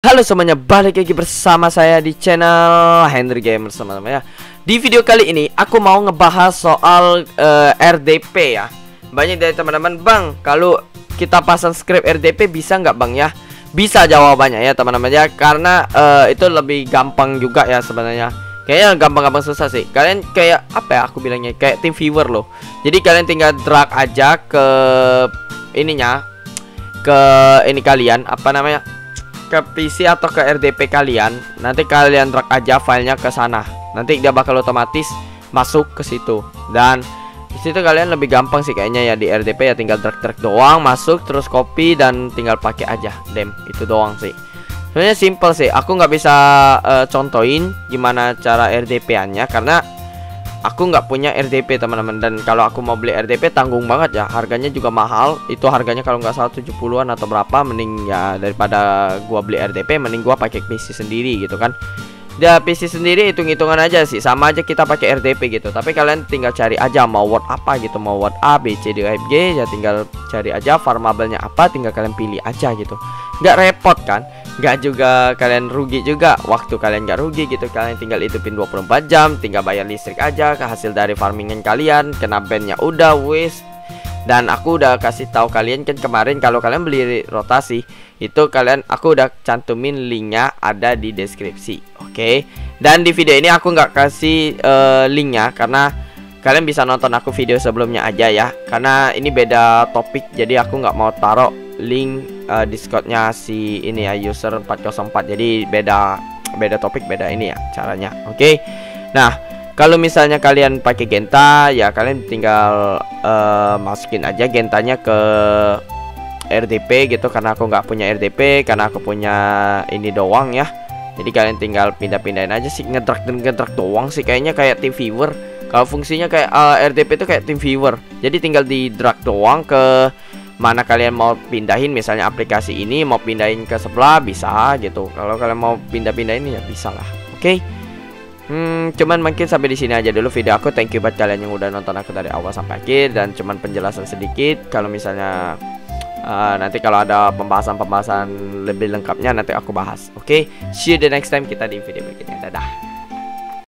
Halo semuanya, balik lagi bersama saya di channel Henry Gamer teman-teman ya. Di video kali ini aku mau ngebahas soal RDP ya. Banyak dari teman-teman, "Bang, kalau kita pasang script RDP bisa nggak Bang ya?" Bisa jawabannya ya teman-teman ya, karena itu lebih gampang juga ya sebenarnya. Kayaknya gampang-gampang susah sih. Kalian kayak apa ya aku bilangnya, kayak TeamViewer loh. Jadi kalian tinggal drag aja ke ininya, ke ini kalian apa namanya, ke PC atau ke RDP kalian. Nanti kalian drag aja filenya ke sana, nanti dia bakal otomatis masuk ke situ. Dan disitu kalian lebih gampang sih kayaknya ya, di RDP ya tinggal drag doang, masuk terus copy dan tinggal pakai aja. Dem, itu doang sih sebenarnya, simple sih. Aku nggak bisa contohin gimana cara RDP-annya karena aku nggak punya RDP teman-teman. Dan kalau aku mau beli RDP tanggung banget ya, harganya juga mahal. Itu harganya kalau nggak salah 70-an atau berapa. Mending ya daripada gua beli RDP, mending gua pakai PC sendiri gitu kan. Ya PC sendiri hitung-hitungan aja sih, sama aja kita pakai RDP gitu. Tapi kalian tinggal cari aja mau word apa gitu, mau word A, B, C, D, E, F, G. Ya tinggal cari aja farmable-nya apa, tinggal kalian pilih aja gitu. Nggak repot kan, nggak juga kalian rugi juga, waktu kalian nggak rugi gitu. Kalian tinggal hidupin 24 jam, tinggal bayar listrik aja ke hasil dari farmingan kalian. Kena bandnya udah wis. Dan aku udah kasih tahu kalian kan kemarin, kalau kalian beli rotasi itu kalian, aku udah cantumin linknya ada di deskripsi. Oke. Dan di video ini aku nggak kasih linknya karena kalian bisa nonton aku video sebelumnya aja ya, karena ini beda topik. Jadi aku nggak mau taruh link Discordnya si ini ya, user 404. Jadi beda topik, beda ini ya caranya. Oke. Nah, kalau misalnya kalian pakai Genta ya, kalian tinggal masukin aja Gentanya ke RDP gitu. Karena aku nggak punya RDP, karena aku punya ini doang ya. Jadi kalian tinggal pindah-pindahin aja sih, ngedrag dan ngedrag doang sih kayaknya, kayak TeamViewer. Kalau fungsinya kayak RDP itu kayak TeamViewer. Jadi tinggal di drag doang ke mana kalian mau pindahin. Misalnya aplikasi ini mau pindahin ke sebelah bisa gitu. Kalau kalian mau pindah-pindahin ya bisa lah. Oke. Cuman mungkin sampai di sini aja dulu video aku. Thank you buat kalian yang udah nonton aku dari awal sampai akhir, dan cuman penjelasan sedikit. Kalau misalnya nanti kalau ada pembahasan lebih lengkapnya nanti aku bahas. Oke. See you the next time kita di video berikutnya. Dadah.